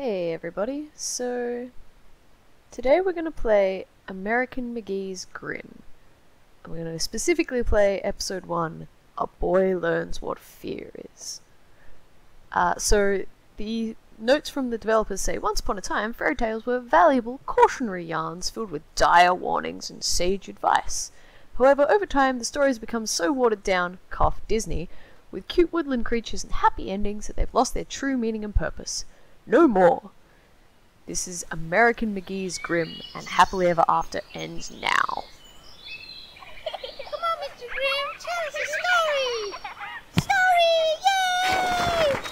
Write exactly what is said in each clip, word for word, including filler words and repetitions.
Hey everybody, so today we're going to play American McGee's Grimm. I'm going to specifically play episode one, A Boy Learns What Fear Is. Uh, so the notes from the developers say, once upon a time, fairy tales were valuable cautionary yarns filled with dire warnings and sage advice. However, over time the stories become so watered down, cough Disney, with cute woodland creatures and happy endings that they've lost their true meaning and purpose. No more. This is American McGee's Grimm, and Happily Ever After ends now. Come on, Mister Grimm, tell us a story! Story!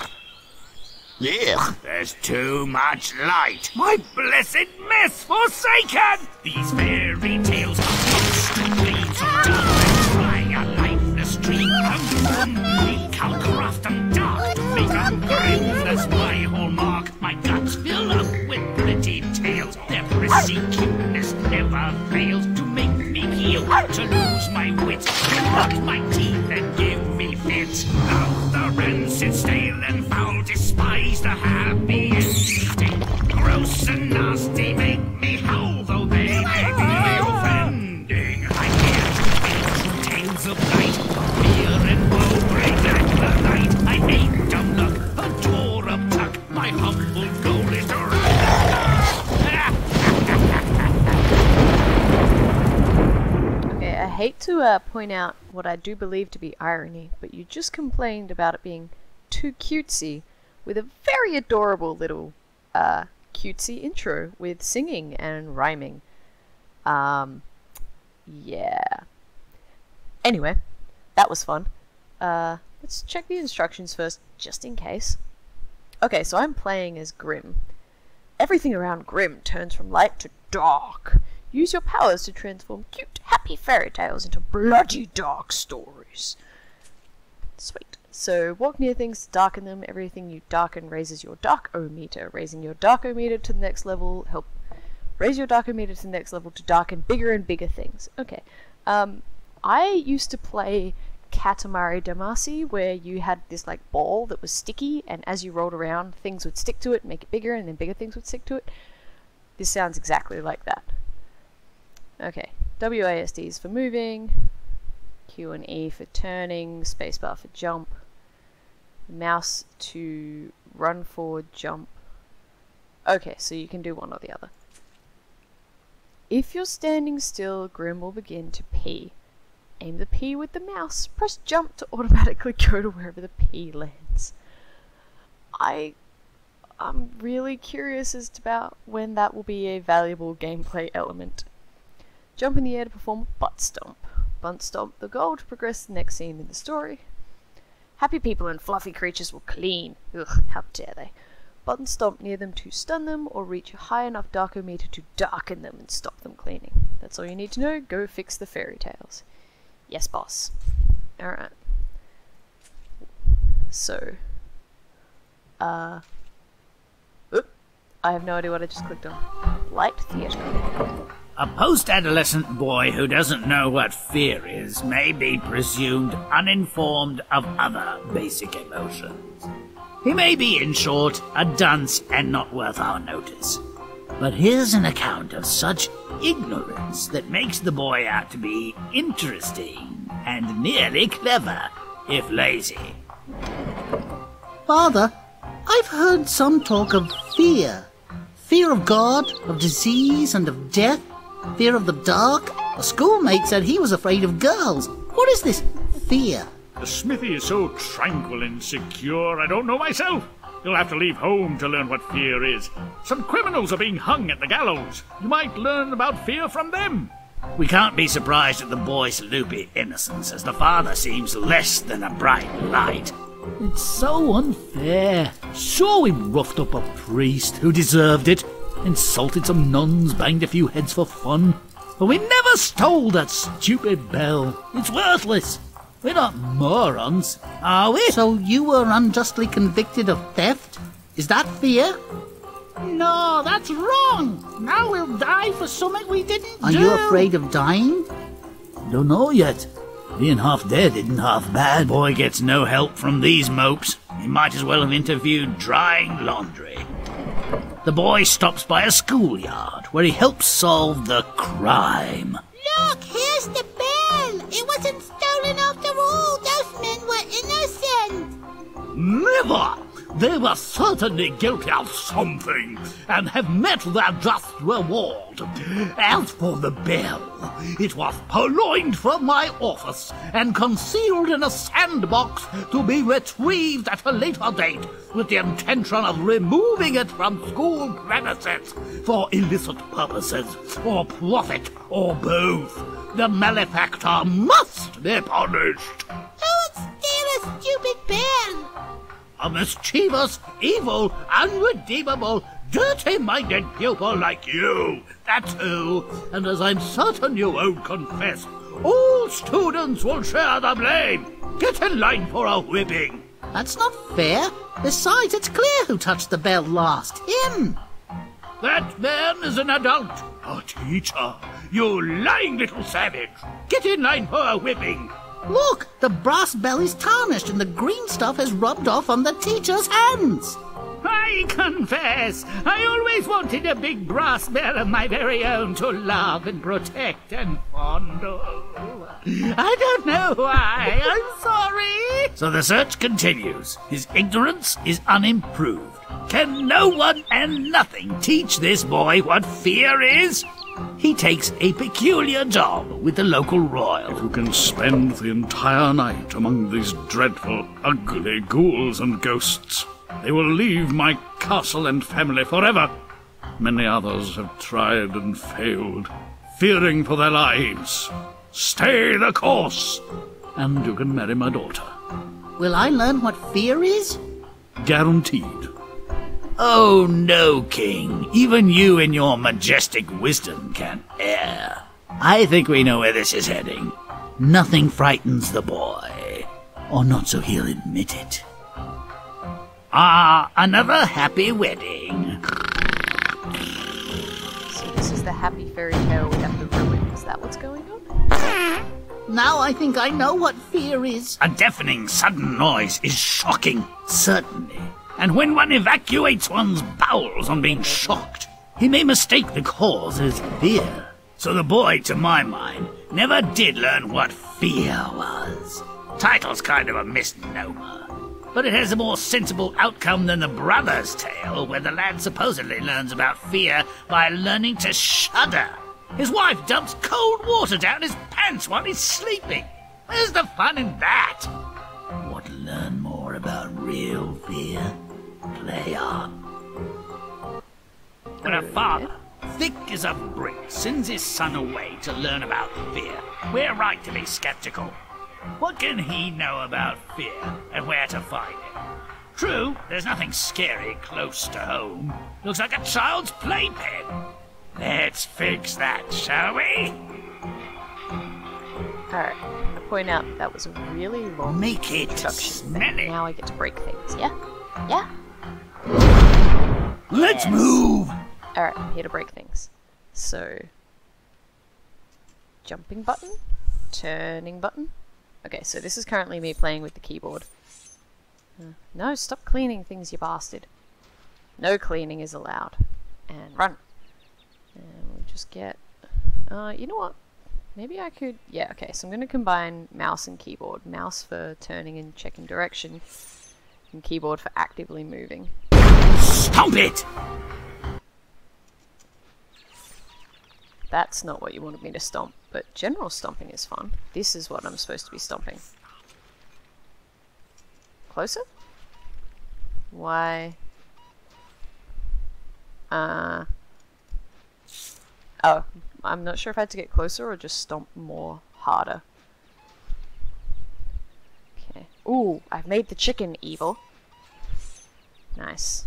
Yay! Yeah, there's too much light. My blessed mess forsaken! These fairy tales are monster dreams of darkness, flying a knife, the stream of we come craft and dark to make up grim, that's my hallmark. My guts fill up with pretty tales. Their prissy cuteness never fails to make me heel, to lose my wits, to rot my teeth and give me fits. Now the rancid, stale and foul, despise the happy instinct. Gross and nasty make me howl, though they make me offending. I dare to face the tales of night, fear and woe bring back the light. I aim to look, a door up tuck, my humble. I hate to uh, point out what I do believe to be irony, but you just complained about it being too cutesy with a very adorable little uh, cutesy intro with singing and rhyming. Um, yeah. Anyway, that was fun. Uh, let's check the instructions first, just in case. Okay, so I'm playing as Grimm. Everything around Grimm turns from light to dark. Use your powers to transform cute, happy fairy tales into bloody dark stories. Sweet. So, walk near things to darken them. Everything you darken raises your dark-o-meter. Raising your dark-o-meter to the next level help. Raise your dark-o-meter to the next level to darken bigger and bigger things. Okay. Um, I used to play Katamari Damacy, where you had this like ball that was sticky, and as you rolled around, things would stick to it, make it bigger, and then bigger things would stick to it. This sounds exactly like that. Okay, W A S D is for moving, Q and E for turning, spacebar for jump, mouse to run forward, jump. Okay, so you can do one or the other. If you're standing still, Grimm will begin to pee. Aim the pee with the mouse, press jump to automatically go to wherever the pee lands. I... I'm really curious as to about when that will be a valuable gameplay element. Jump in the air to perform a butt stomp. Butt stomp the goal to progress to the next scene in the story. Happy people and fluffy creatures will clean. Ugh, how dare they. Butt stomp near them to stun them or reach a high enough darkometer to darken them and stop them cleaning. That's all you need to know. Go fix the fairy tales. Yes, boss. Alright. So. Uh. Oop. I have no idea what I just clicked on. Light theatre. A post-adolescent boy who doesn't know what fear is may be presumed uninformed of other basic emotions. He may be, in short, a dunce and not worth our notice. But here's an account of such ignorance that makes the boy out to be interesting and nearly clever, if lazy. Father, I've heard some talk of fear. Fear of God, of disease, and of death. Fear of the dark? A schoolmate said he was afraid of girls. What is this fear? The smithy is so tranquil and secure, I don't know myself. You'll have to leave home to learn what fear is. Some criminals are being hung at the gallows. You might learn about fear from them. We can't be surprised at the boy's loopy innocence, as the father seems less than a bright light. It's so unfair. Sure, we roughed up a priest who deserved it. Insulted some nuns, banged a few heads for fun. But we never stole that stupid bell. It's worthless. We're not morons, are we? So you were unjustly convicted of theft? Is that fear? No, that's wrong. Now we'll die for something we didn't do. Are you afraid of dying? Don't know yet. Being half dead isn't half bad. Boy gets no help from these mopes. He might as well have interviewed drying laundry. the boy stops by a schoolyard where he helps solve the crime. Look, here's the bell. It wasn't stolen after all. Those men were innocent. Never! They were certainly guilty of something, and have met their just reward. As for the bell, it was purloined from my office and concealed in a sandbox to be retrieved at a later date with the intention of removing it from school premises for illicit purposes, or profit, or both. The malefactor must be punished. Who would steal a stupid bell? A mischievous, evil, unredeemable, dirty-minded pupil like you, that's who. And as I'm certain you won't confess, all students will share the blame. Get in line for a whipping. That's not fair. Besides, it's clear who touched the bell last. Him. That man is an adult, a teacher. You lying little savage. Get in line for a whipping. Look, the brass bell is tarnished and the green stuff has rubbed off on the teacher's hands. I confess, I always wanted a big brass bell of my very own to love and protect and fondle. I don't know why, I'm sorry. So the search continues. His ignorance is unimproved. Can no one and nothing teach this boy what fear is? He takes a peculiar job with the local royal, who can spend the entire night among these dreadful, ugly ghouls and ghosts. They will leave my castle and family forever. Many others have tried and failed, fearing for their lives. Stay the course, and you can marry my daughter. Will I learn what fear is? Guaranteed. Oh, no, King. Even you in your majestic wisdom can err. I think we know where this is heading. Nothing frightens the boy, or not so he'll admit it. Ah, another happy wedding. So this is the happy fairy tale without the ruin. Is that what's going on? Now I think I know what fear is. A deafening, sudden noise is shocking, certainly. And when one evacuates one's bowels on being shocked, he may mistake the cause as fear. So the boy, to my mind, never did learn what fear was. Title's kind of a misnomer, but it has a more sensible outcome than the brother's tale, where the lad supposedly learns about fear by learning to shudder. His wife dumps cold water down his pants while he's sleeping. Where's the fun in that? Want to learn more about real fear? Play on. When a father, thick as a brick, sends his son away to learn about fear, we're right to be skeptical. What can he know about fear and where to find it? True, there's nothing scary close to home. Looks like a child's playpen. Let's fix that, shall we? Alright, I'm gonna point out that was a really long Make it introduction. Now I get to break things, yeah? Yeah? Let's yes. move! Alright, I'm here to break things. So, jumping button, turning button. Okay, so this is currently me playing with the keyboard. Uh, no, stop cleaning things, you bastard. No cleaning is allowed. And run. And we'll just get... Uh, you know what? Maybe I could... Yeah, okay, so I'm going to combine mouse and keyboard. Mouse for turning and checking direction, and keyboard for actively moving. Stomp it! That's not what you wanted me to stomp, but general stomping is fun. This is what I'm supposed to be stomping. Closer? Why? Uh... Oh, I'm not sure if I had to get closer or just stomp more harder. Okay. Ooh, I've made the chicken evil. Nice.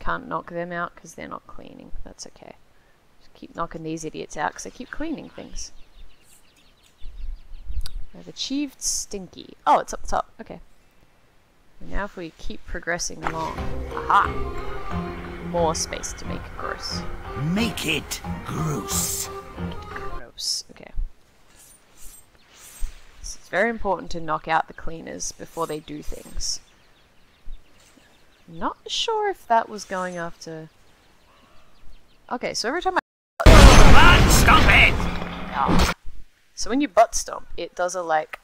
Can't knock them out because they're not cleaning. That's okay. Just keep knocking these idiots out because they keep cleaning things. I've achieved stinky. Oh, it's up top. Okay. And now if we keep progressing along. Aha! More space to make gross. Make it gross. Make it gross. Okay. So it's very important to knock out the cleaners before they do things. Not sure if that was going after... Okay, so every time I... Butt stomp it! Oh. So when you butt stomp, it does a like...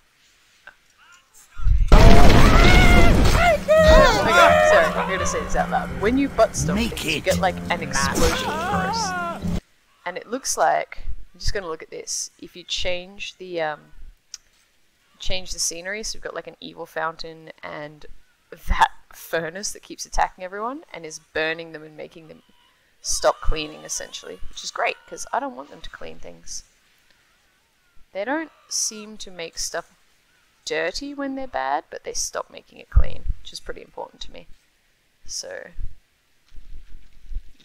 Okay, so I'm gonna say this out loud. When you butt stomp it, you get like an explosion first. And it looks like... I'm just gonna look at this. If you change the um, change the scenery, so you've got like an evil fountain and that furnace that keeps attacking everyone and is burning them and making them stop cleaning, essentially, which is great because I don't want them to clean things. They don't seem to make stuff dirty when they're bad, but they stop making it clean, which is pretty important to me. So,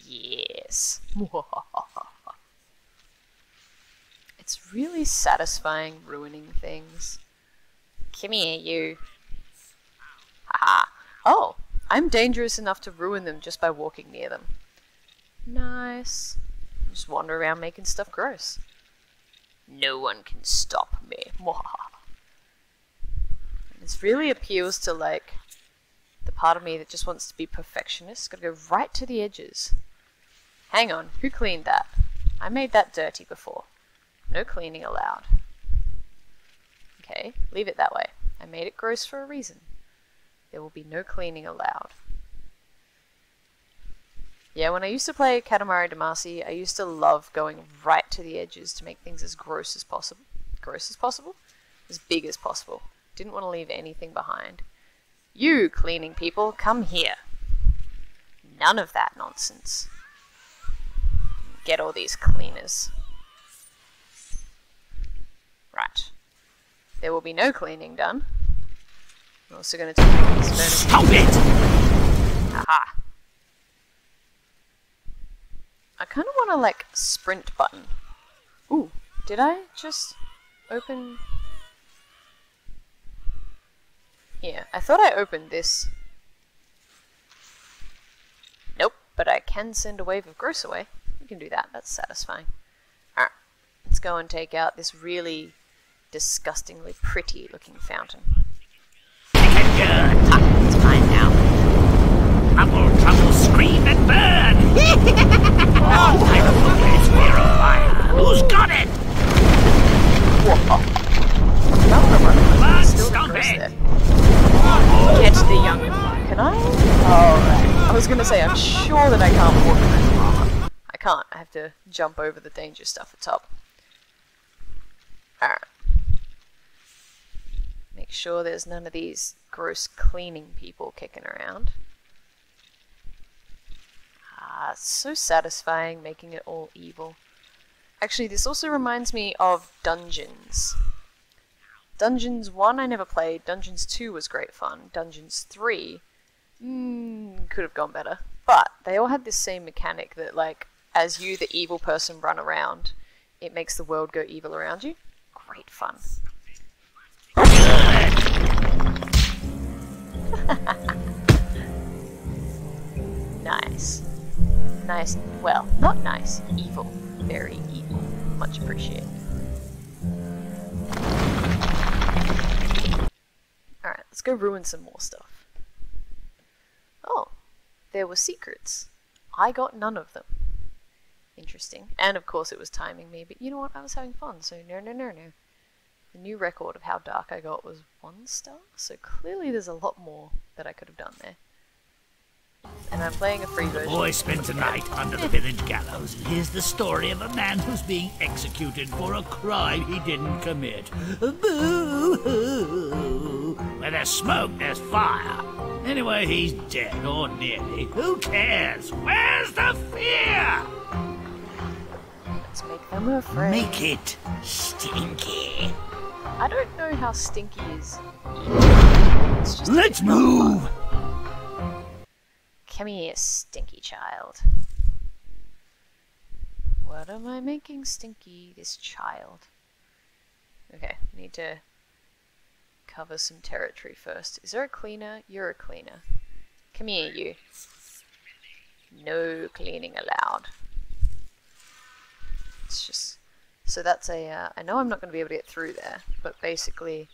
yes. It's really satisfying ruining things. Come here, you. Haha. Oh, I'm dangerous enough to ruin them just by walking near them. Nice. Just wander around making stuff gross. No one can stop me. This really appeals to, like, the part of me that just wants to be perfectionist. Gotta go right to the edges. Hang on, who cleaned that? I made that dirty before. No cleaning allowed. Okay, leave it that way. I made it gross for a reason. There will be no cleaning allowed. Yeah, when I used to play Katamari Damacy, I used to love going right to the edges to make things as gross as possible. Gross as possible? As big as possible. Didn't want to leave anything behind. You cleaning people, come here. None of that nonsense. Get all these cleaners. Right. There will be no cleaning done. I'm also going to take all this furnace. Stop it! Aha. I kind of want to, like, sprint button. Ooh, did I just open... Yeah, I thought I opened this. Nope, but I can send a wave of gross away. We can do that, that's satisfying. Alright, let's go and take out this really... disgustingly pretty looking fountain. Good. Ah, it's mine now. Trouble, trouble, scream and burn! All type of buckets, we're on fire. Who's got it? Whoa. Stop it! Get the young one. Can I? Alright. I was gonna say, I'm sure that I can't walk through the armor. I can't. I have to jump over the danger stuff at top. Alright. Make sure there's none of these gross cleaning people kicking around. Ah, it's so satisfying making it all evil. Actually, this also reminds me of Dungeons. Dungeons one I never played, Dungeons two was great fun, Dungeons three mm, could have gone better. But they all had this same mechanic that, like, as you, the evil person, run around, it makes the world go evil around you. Great fun. Nice. Nice. Well, not nice. Evil. Very evil. Much appreciated. Alright, let's go ruin some more stuff. Oh, there were secrets. I got none of them. Interesting. And of course it was timing me, but you know what? I was having fun, so no, no, no, no. The new record of how dark I got was one star, so clearly there's a lot more that I could have done there. And I'm playing a free version. The boy spent the night under the village gallows, and here's the story of a man who's being executed for a crime he didn't commit. Boo-hoo! Where there's smoke, there's fire. Anyway, he's dead, or nearly. Who cares? Where's the fear? Let's make them afraid. Make it stinky. I don't know how stinky is. It's just Let's move! Come here, stinky child. What am I making stinky? This child. Okay, need to cover some territory first. Is there a cleaner? You're a cleaner. Come here, you. No cleaning allowed. It's just... So that's a, uh, I know I'm not going to be able to get through there, but basically,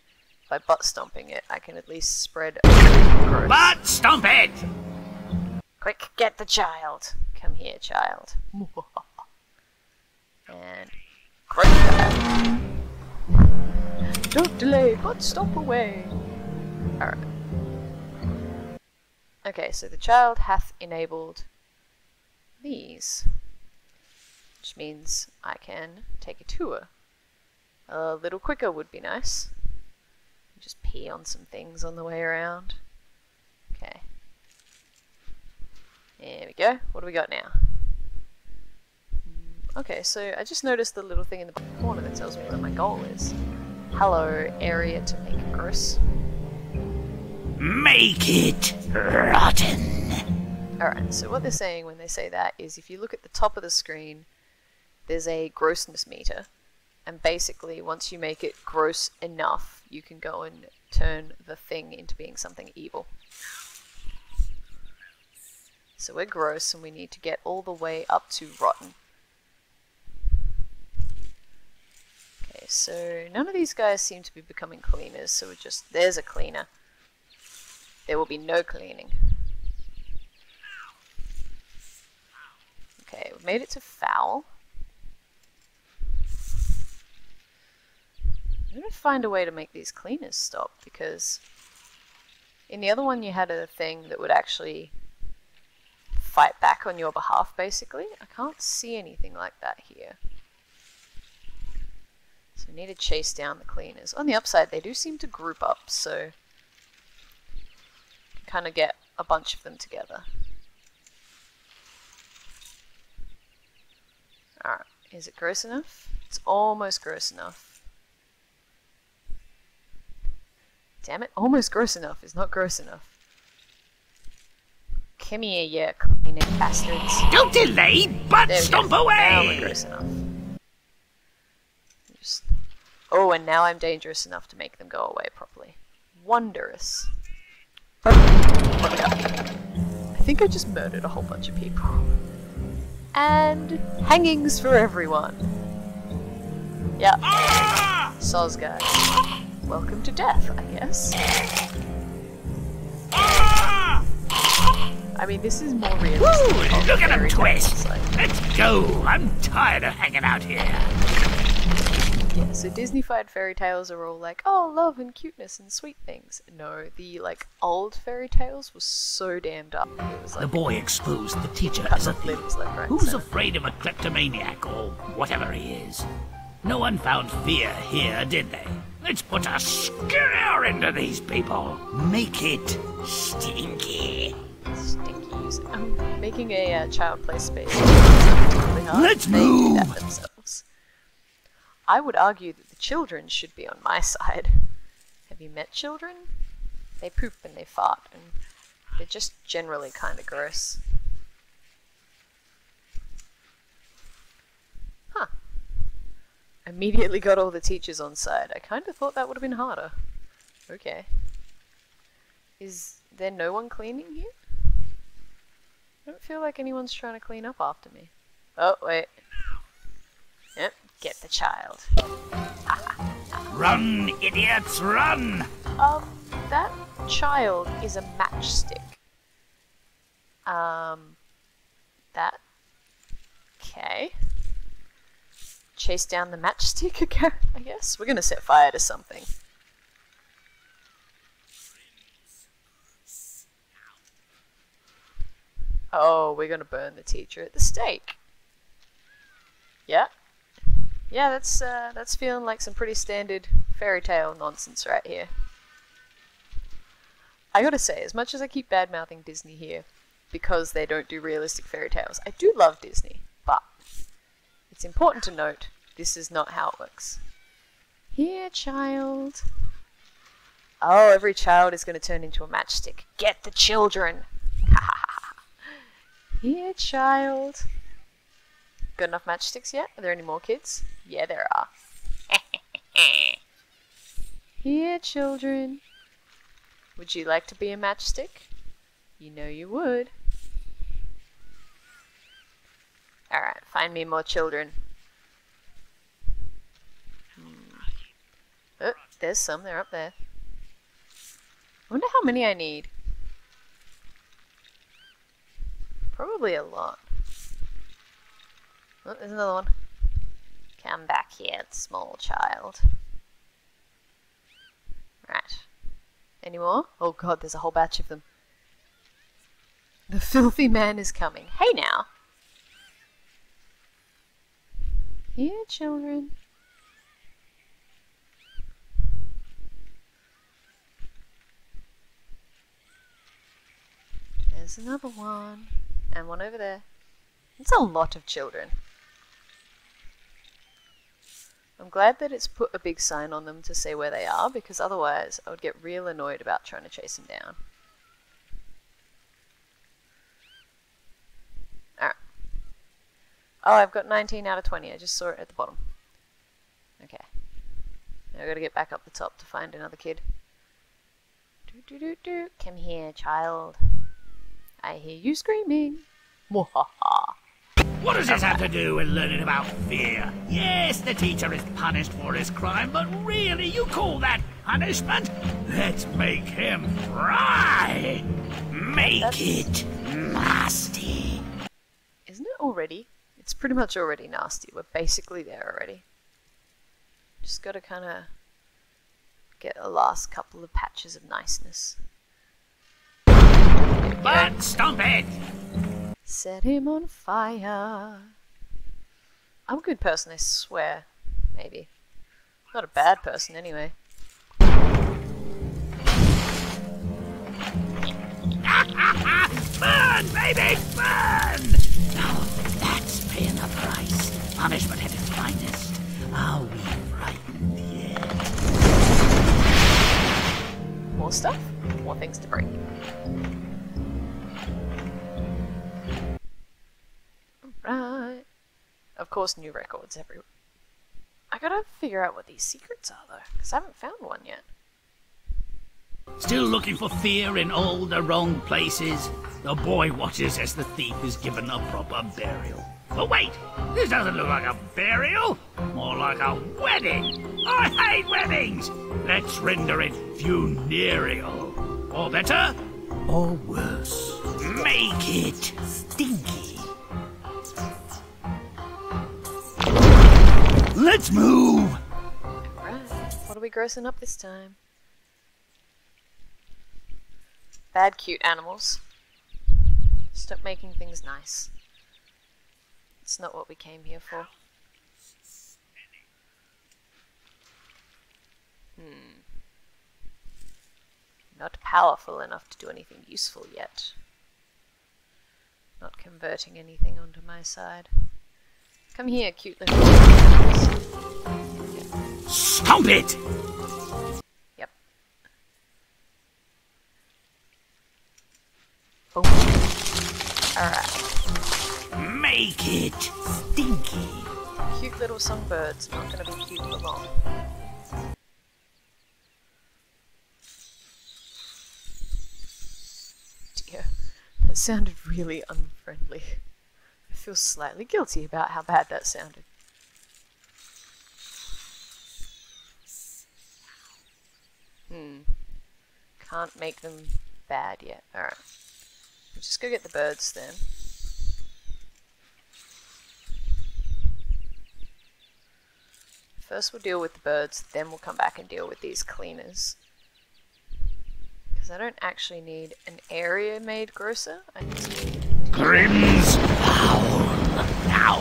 by butt stomping it, I can at least spread... Butt stomp it! Quick, get the child. Come here, child. And great child. Don't delay, but stop away. Alright. Okay, so the child hath enabled these, which means I can take a tour. A little quicker would be nice. Just pee on some things on the way around. Okay. There we go. What do we got now? Okay, so I just noticed the little thing in the corner that tells me where my goal is. Hello, area to make gross. Make it rotten! Alright, so what they're saying when they say that is if you look at the top of the screen, there's a grossness meter. And basically, once you make it gross enough, you can go and turn the thing into being something evil. So we're gross and we need to get all the way up to rotten. Okay, so none of these guys seem to be becoming cleaners, so we're just, there's a cleaner. There will be no cleaning. Okay, we've made it to foul. I'm going to find a way to make these cleaners stop, because in the other one you had a thing that would actually fight back on your behalf, basically. I can't see anything like that here. So we need to chase down the cleaners. On the upside, they do seem to group up, so you kind of get a bunch of them together. Alright, is it gross enough? It's almost gross enough. Damn it, almost gross enough is not gross enough. Come here, you cleaning bastards. Don't delay, but stomp away! Now we're gross enough. Just... Oh, and now I'm dangerous enough to make them go away properly. Wondrous. Oh, I think I just murdered a whole bunch of people. And hangings for everyone. Yep. Ah! Soz guys. Welcome to death, I guess. Ah! I mean, this is more realistic. Ooh, look at him twist! Let's go! I'm tired of hanging out here. Yeah, so Disney-fied fairy tales are all like, oh, love and cuteness and sweet things. No, the like old fairy tales were so damned up. It was like, the boy exposed the teacher as a thief. Right, Who's so. afraid of a kleptomaniac or whatever he is? No one found fear here, did they? Let's put a scare into these people. Make it stinky. Stinky music. I'm making a uh, child play space. Let's move. At themselves. I would argue that the children should be on my side. Have you met children? They poop and they fart and they're just generally kind of gross. Immediately got all the teachers on side. I kind of thought that would have been harder. Okay. Is there no one cleaning here? I don't feel like anyone's trying to clean up after me. Oh, wait. Yep, get the child. Run, idiots, run! Um, that child is a matchstick. Um, that? Okay. Chase down the matchstick again, I guess? We're gonna set fire to something. Oh, we're gonna burn the teacher at the stake. Yeah? Yeah, that's, uh, that's feeling like some pretty standard fairy tale nonsense right here. I gotta say, as much as I keep bad-mouthing Disney here, because they don't do realistic fairy tales, I do love Disney, but... it's important to note, this is not how it works. Here, child. Oh, every child is going to turn into a matchstick. Get the children! Here, child. Got enough matchsticks yet? Are there any more kids? Yeah, there are. Here, children. Would you like to be a matchstick? You know you would. Alright, find me more children. Hmm. Oh, there's some. They're up there. I wonder how many I need. Probably a lot. Oh, there's another one. Come back here, small child. Right. Any more? Oh god, there's a whole batch of them. The filthy man is coming. Hey now! Here, children. There's another one. And one over there. It's a lot of children. I'm glad that it's put a big sign on them to say where they are, because otherwise I would get real annoyed about trying to chase them down. Alright. Oh, I've got nineteen out of twenty. I just saw it at the bottom. Okay. Now I've got to get back up the top to find another kid. Do, do, do, do. Come here, child. I hear you screaming. Mwahaha. What does this have to do with learning about fear? Yes, the teacher is punished for his crime, but really, you call that punishment? Let's make him cry! Make That's... it nasty! Isn't it already? It's pretty much already nasty. We're basically there already. Just gotta kinda get a last couple of patches of niceness. But stomp it! Set him on fire. I'm a good person, I swear. Maybe. Not a bad person, anyway. Burn, baby! Burn! Now, that's paying the price. Punishment at its finest. Are we frightened yet? More stuff, more things to break. Right. Of course, new records everywhere. I gotta figure out what these secrets are, though, because I haven't found one yet. Still looking for fear in all the wrong places? The boy watches as the thief is given a proper burial. But wait! This doesn't look like a burial! More like a wedding! I hate weddings! Let's render it funereal. Or better, or worse. Make it stinky. Let's move! Alright, what are we grossing up this time? Bad cute animals. Stop making things nice. It's not what we came here for. Hmm. Not powerful enough to do anything useful yet. Not converting anything onto my side. Come here, cute little... Stomp it! Yep. Oh. Alright. Make it stinky! Cute little songbird's not gonna be cute for long. Dear, that sounded really unfriendly. I feel slightly guilty about how bad that sounded. Hmm. Can't make them bad yet. Alright. We'll just go get the birds then. First we'll deal with the birds, then we'll come back and deal with these cleaners. Because I don't actually need an area made grosser. I just need... Grimm's Foul! Now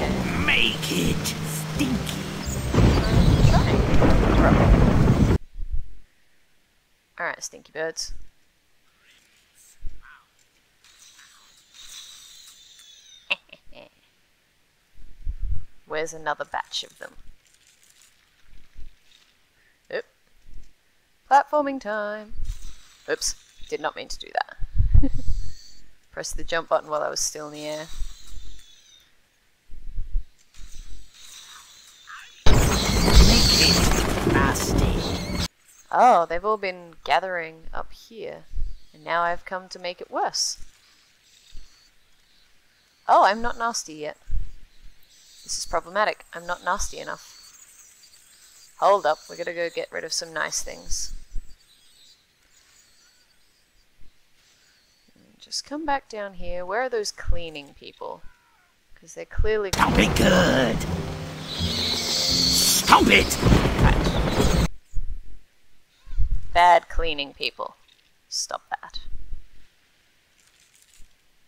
make it stinky! Alright, stinky birds. Where's another batch of them? Oop. Platforming time! Oops, did not mean to do that. Press the jump button while I was still in the air. Oh, they've all been gathering up here, and now I've come to make it worse. Oh, I'm not nasty yet. This is problematic. I'm not nasty enough. Hold up, we're gonna go get rid of some nice things. Just come back down here. Where are those cleaning people? Because they're clearly... Stop it good! Stop it! Right. Bad cleaning people. Stop that.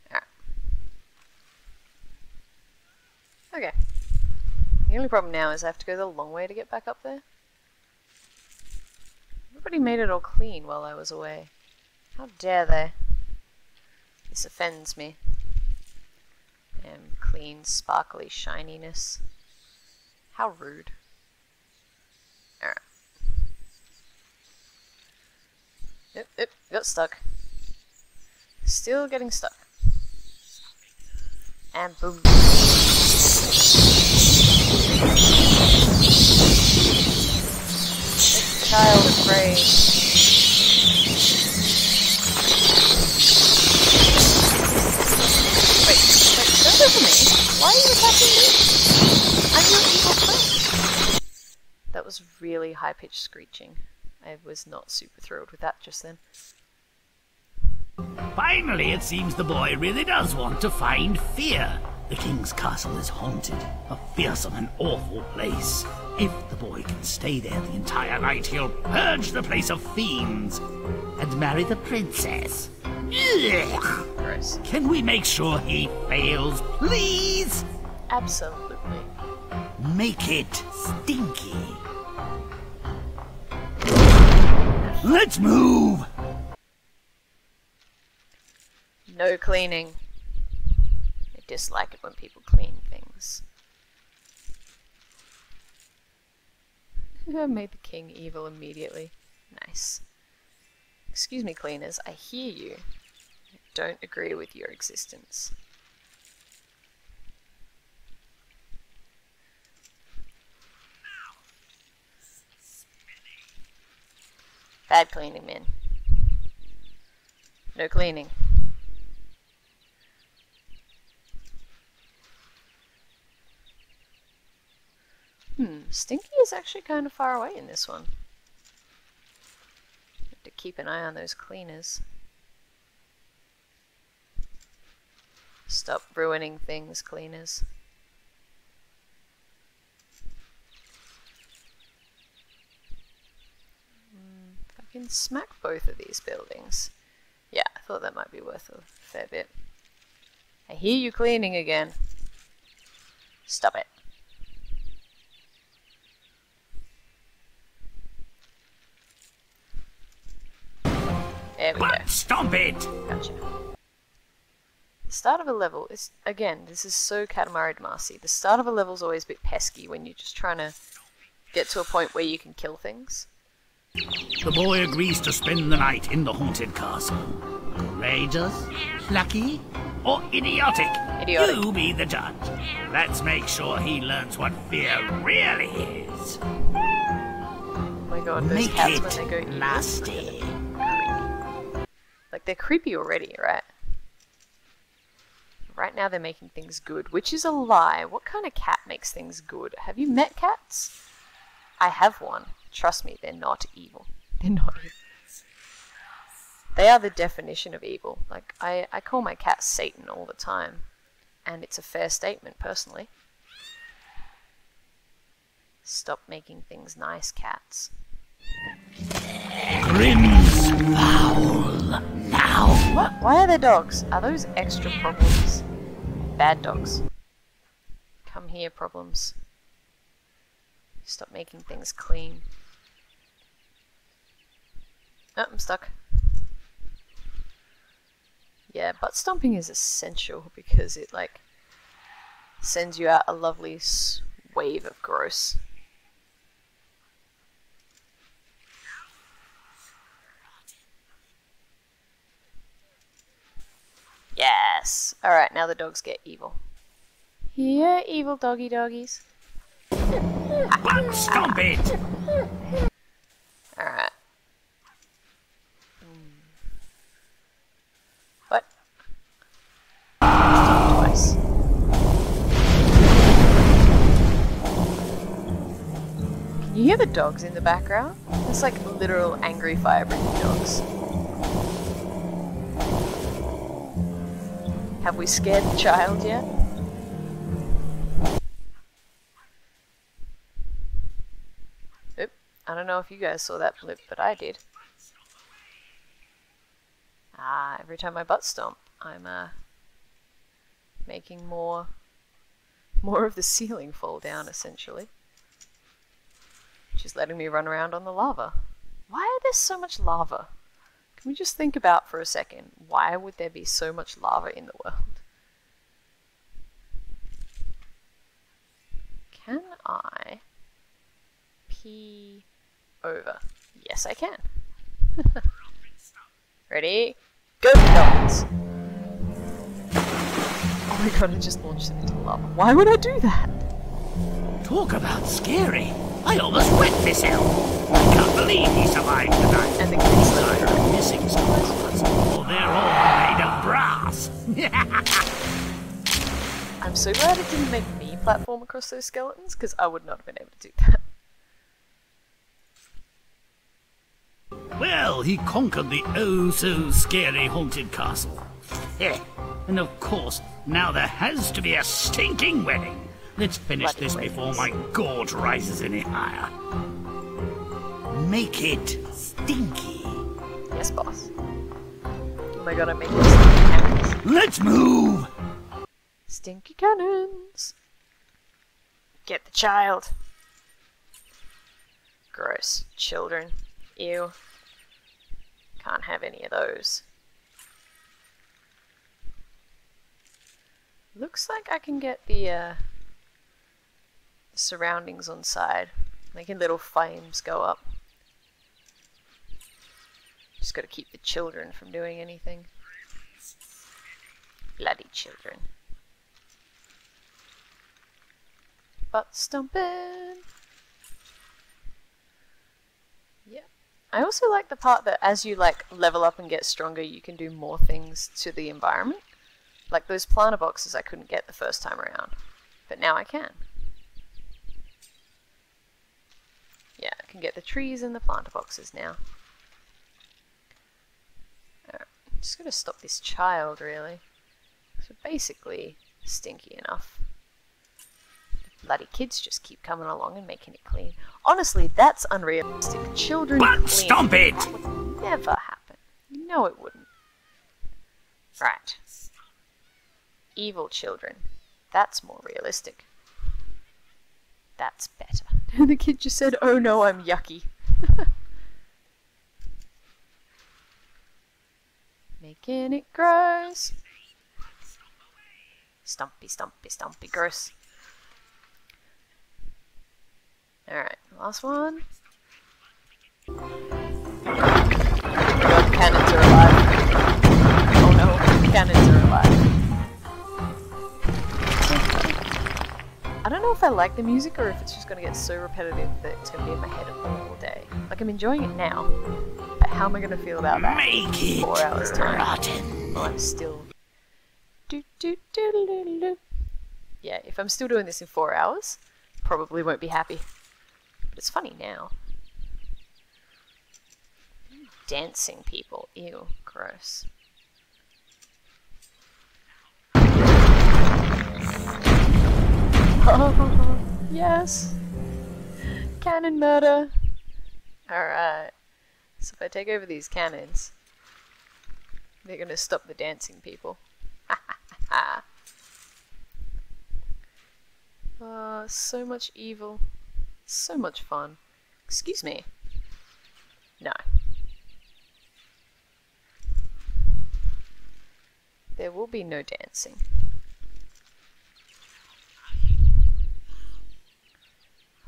Alright. Okay. The only problem now is I have to go the long way to get back up there. Everybody made it all clean while I was away. How dare they? This offends me. Um, clean, sparkly shininess. How rude. Alright. Oop, oop, got stuck. Still getting stuck. And boom. This child is brave. Me. Why are you attacking me? I'm your evil friend. That was really high-pitched screeching. I was not super thrilled with that just then. Finally, it seems the boy really does want to find fear. The king's castle is haunted, a fearsome and awful place. If the boy can stay there the entire night, he'll purge the place of fiends and marry the princess. Gross. Can we make sure he fails, please? Absolutely. Make it stinky. Let's move! No cleaning. I dislike it when people clean things. Who made the king evil immediately? Nice. Excuse me, cleaners, I hear you. I don't agree with your existence. Bad cleaning, men. No cleaning. Hmm, Stinky is actually kind of far away in this one. To keep an eye on those cleaners. Stop ruining things, cleaners. Mm, if I can smack both of these buildings. Yeah, I thought that might be worth a fair bit. I hear you cleaning again. Stop it. There we go. Stomp it! Gotcha. The start of a level is, again, this is so Katamari Damacy. The start of a level's always a bit pesky when you're just trying to get to a point where you can kill things. The boy agrees to spend the night in the haunted castle. Courageous, lucky, or idiotic? Idiotic. You be the judge. Let's make sure he learns what fear really is. Oh my god, those make cats when they go nasty. Like, they're creepy already, right? Right now they're making things good, which is a lie. What kind of cat makes things good? Have you met cats? I have one. Trust me, they're not evil. They're not evil. They are the definition of evil. Like, I, I call my cat Satan all the time. And it's a fair statement, personally. Stop making things nice, cats. Grimm's Foul Now! What? Why are there dogs? Are those extra problems? Bad dogs. Come here, problems. Stop making things clean. Oh, I'm stuck. Yeah, butt stomping is essential because it, like, sends you out a lovely wave of gross. Yes! Alright, now the dogs get evil. Yeah, evil doggy doggies. Stop it! Alright. What? Stop twice. Can you hear the dogs in the background? It's like literal angry fire breathing dogs. Have we scared the child yet? Oop, I don't know if you guys saw that blip, but I did. Ah, every time I butt stomp, I'm uh, making more, more of the ceiling fall down, essentially. She's letting me run around on the lava. Why are there so much lava? Can we just think about for a second, why would there be so much lava in the world? Can I pee over? Yes, I can. Ready? Go dogs! Oh my god, I just launched them into lava. Why would I do that? Talk about scary! I almost wet myself! I can't believe he survived the night! And the kids are like, missing spots. Oh, they're all made of brass! I'm so glad it didn't make me platform across those skeletons, because I would not have been able to do that. Well, he conquered the oh-so-scary haunted castle. Yeah, and of course, now there has to be a stinking wedding! Let's finish this before my gorge rises any higher. Make it stinky. Yes, boss. Oh my god, I'm making stinky cannons. Let's move! Stinky cannons. Get the child. Gross. Children. Ew. Can't have any of those. Looks like I can get the, uh... surroundings on side, making little flames go up. Just gotta keep the children from doing anything. Bloody children. Butt stomping! Yeah. I also like the part that as you like level up and get stronger, you can do more things to the environment. Like those planter boxes I couldn't get the first time around, but now I can. Yeah, I can get the trees and the planter boxes now. Alright, I'm just gonna stop this child, really. So basically, stinky enough. The bloody kids just keep coming along and making it clean. Honestly, that's unrealistic. Children clean. But stomp it! That would never happen. No, it wouldn't. Right. Evil children. That's more realistic. That's better. The kid just said, oh no, I'm yucky. Making it gross. Stumpy, stumpy, stumpy, gross. Alright, last one. Oh god, cannons are alive. Oh no, cannons are alive. I don't know if I like the music or if it's just going to get so repetitive that it's going to be in my head all day. Like, I'm enjoying it now, but how am I going to feel about that Make it four hours time? Rotten. Well, I'm still... Do, do, do, do, do, do. Yeah, if I'm still doing this in four hours, probably won't be happy. But it's funny now. Dancing people. Ew, gross. Oh, yes! Cannon murder! Alright. So if I take over these cannons, they're gonna stop the dancing people. Oh, so much evil. So much fun. Excuse me. No. There will be no dancing.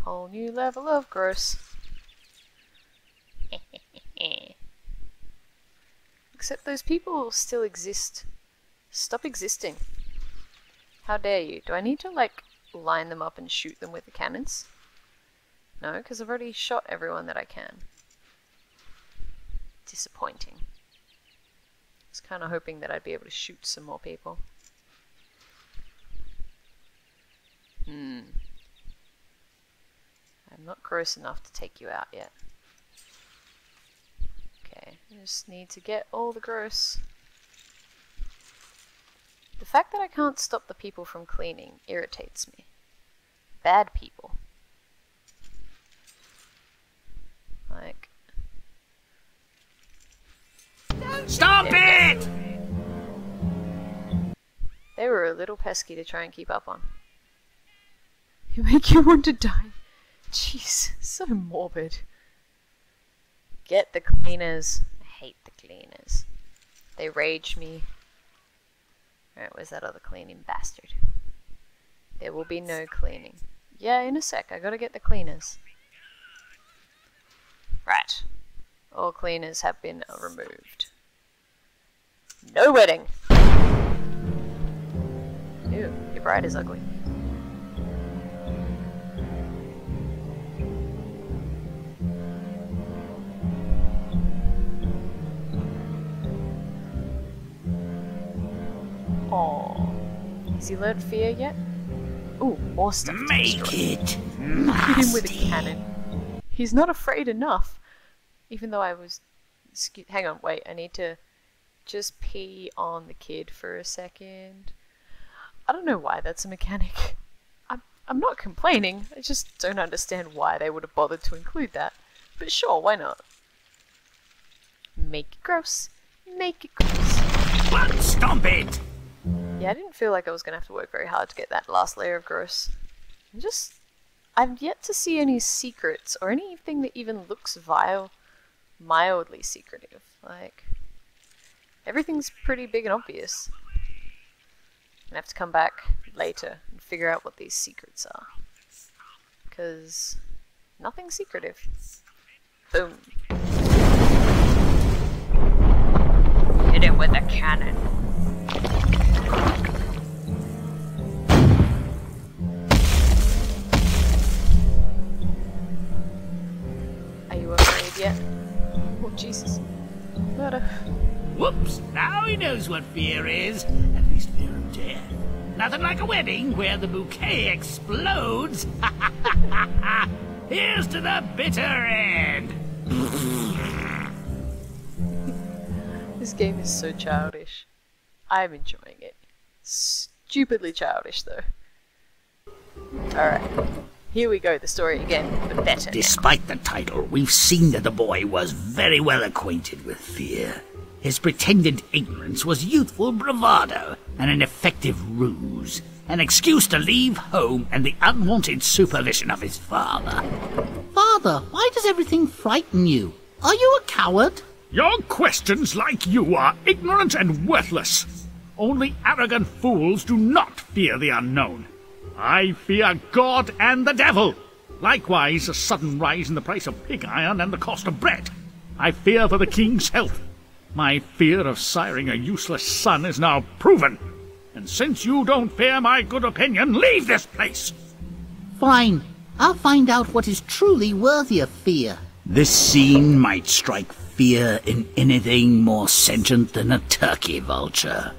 Whole new level of gross. Except those people still exist. Stop existing. How dare you? Do I need to, like, line them up and shoot them with the cannons? No, because I've already shot everyone that I can. Disappointing. I was kind of hoping that I'd be able to shoot some more people. Hmm. I'm not gross enough to take you out yet. Okay, I just need to get all the gross. The fact that I can't stop the people from cleaning irritates me. Bad people. Like... Stop it! They were a little pesky to try and keep up on. You make you want to die. Jeez, so morbid. Get the cleaners. I hate the cleaners. They rage me. Alright, where's that other cleaning bastard? There will be no cleaning. Yeah, in a sec. I gotta get the cleaners. Right. All cleaners have been removed. No wedding! Ew, your bride is ugly. Oh, has he learned fear yet? Ooh, more stuff to destroy. Make it nasty. Hit him with a cannon. He's not afraid enough. Even though I was... Hang on, wait, I need to just pee on the kid for a second. I don't know why that's a mechanic. I'm, I'm not complaining, I just don't understand why they would have bothered to include that. But sure, why not? Make it gross. Make it gross. But stomp it! Yeah, I didn't feel like I was going to have to work very hard to get that last layer of gross. I'm just... I've yet to see any secrets, or anything that even looks vile, mildly secretive. Like, everything's pretty big and obvious. I'm going to have to come back later and figure out what these secrets are. Because nothing's secretive. Boom. Hit it with a cannon. Yeah. Oh, Jesus. Murder. Whoops! Now he knows what fear is. At least fear of death. Nothing like a wedding where the bouquet explodes. Here's to the bitter end. This game is so childish. I'm enjoying it. Stupidly childish, though. Alright. Here we go, the story again, but better. Despite the title, we've seen that the boy was very well acquainted with fear. His pretended ignorance was youthful bravado and an effective ruse, an excuse to leave home and the unwanted supervision of his father. Father, why does everything frighten you? Are you a coward? Your questions, like you, are ignorant and worthless. Only arrogant fools do not fear the unknown. I fear God and the devil. Likewise, a sudden rise in the price of pig iron and the cost of bread. I fear for the king's health. My fear of siring a useless son is now proven. And since you don't fear my good opinion, leave this place. Fine. I'll find out what is truly worthy of fear. This scene might strike fear in anything more sentient than a turkey vulture.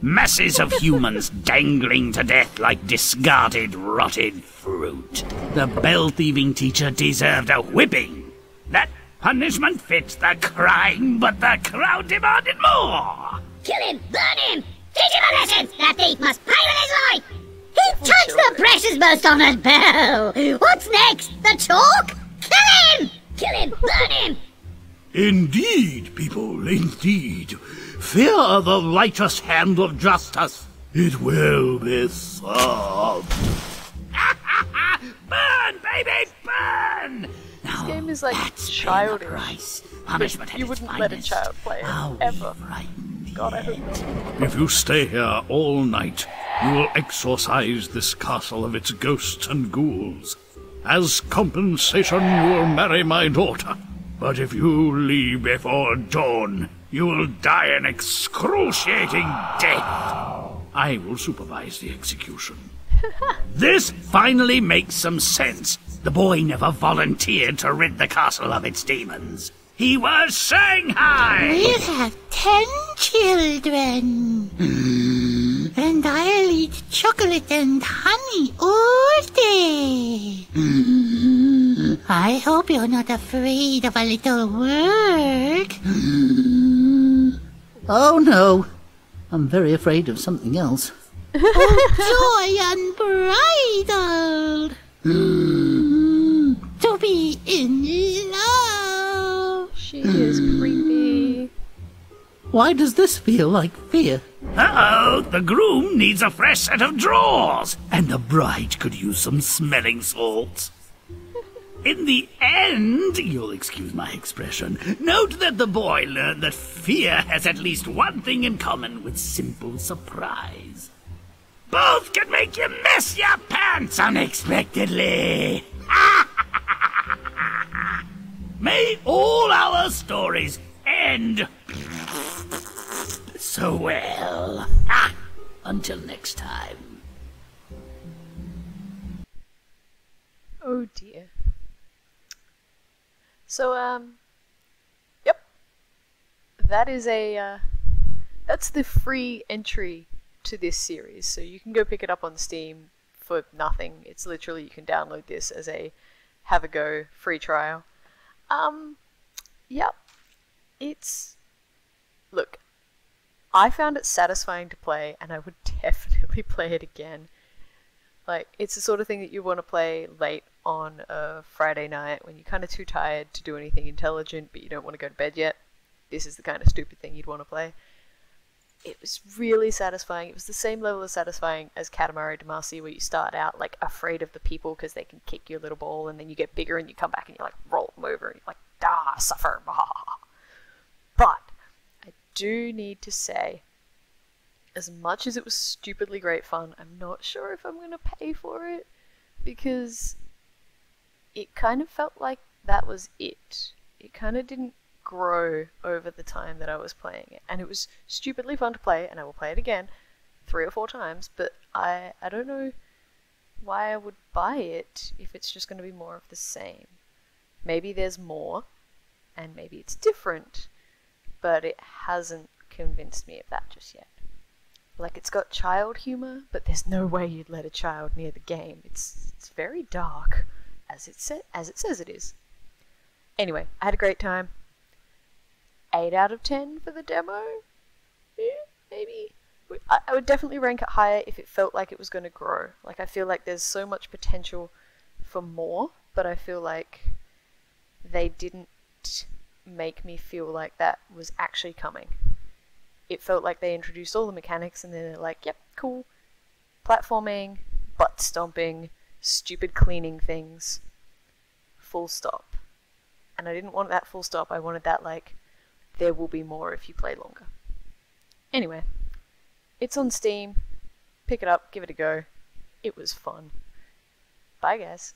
Masses of humans dangling to death like discarded, rotted fruit. The bell-thieving teacher deserved a whipping. That punishment fits the crime, but the crowd demanded more. Kill him, burn him, teach him a lesson. That thief must pay with his life. He touched the precious most honored bell. What's next? The chalk? Kill him! Kill him, burn him! Indeed, people, indeed. Fear the lightest hand of justice. It will be served. Burn, baby, burn! This game is like childish. Punishment you wouldn't finest. Let a child play it, ever. God, I hope not. If you stay here all night, you will exorcise this castle of its ghosts and ghouls. As compensation, you will marry my daughter. But if you leave before dawn, you will die an excruciating death. I will supervise the execution. This finally makes some sense. The boy never volunteered to rid the castle of its demons. He was Shanghai! We'll have ten children. Mm. And I'll eat chocolate and honey all day. Mm. I hope you're not afraid of a little work. Mm. Oh no, I'm very afraid of something else. Joy unbridled to be in love. She is creepy. Why does this feel like fear? Uh-oh, the groom needs a fresh set of drawers, and the bride could use some smelling salts. In the end, you'll excuse my expression, note that the boy learned that fear has at least one thing in common with simple surprise. Both can make you mess your pants unexpectedly. May all our stories end so well. Ah, until next time. Oh dear. So, um, yep, that is a, uh, that's the free entry to this series, so you can go pick it up on Steam for nothing. It's literally, you can download this as a have a go free trial. Um, yep, it's, look, I found it satisfying to play, and I would definitely play it again. Like, it's the sort of thing that you want to play late on a Friday night when you're kind of too tired to do anything intelligent, but you don't want to go to bed yet. This is the kind of stupid thing you'd want to play. It was really satisfying. It was the same level of satisfying as Katamari Damacy, where you start out like afraid of the people because they can kick your little ball, and then you get bigger and you come back and you like roll them over and you're like, ah, suffer. But I do need to say, as much as it was stupidly great fun, I'm not sure if I'm going to pay for it, because it kind of felt like that was it. It kind of didn't grow over the time that I was playing it, and it was stupidly fun to play, and I will play it again three or four times, but I, I don't know why I would buy it if it's just going to be more of the same. Maybe there's more, and maybe it's different, but it hasn't convinced me of that just yet. Like, it's got child humor, but there's no way you'd let a child near the game. It's it's very dark, as it sa as it says it is. Anyway, I had a great time. Eight out of ten for the demo, yeah, maybe. I, I would definitely rank it higher if it felt like it was going to grow. Like, I feel like there's so much potential for more, but I feel like they didn't make me feel like that was actually coming. It felt like they introduced all the mechanics and then they're like, yep, cool. Platforming, butt stomping, stupid cleaning things, full stop. And I didn't want that full stop, I wanted that like, there will be more if you play longer. Anyway, it's on Steam. Pick it up, give it a go. It was fun. Bye guys.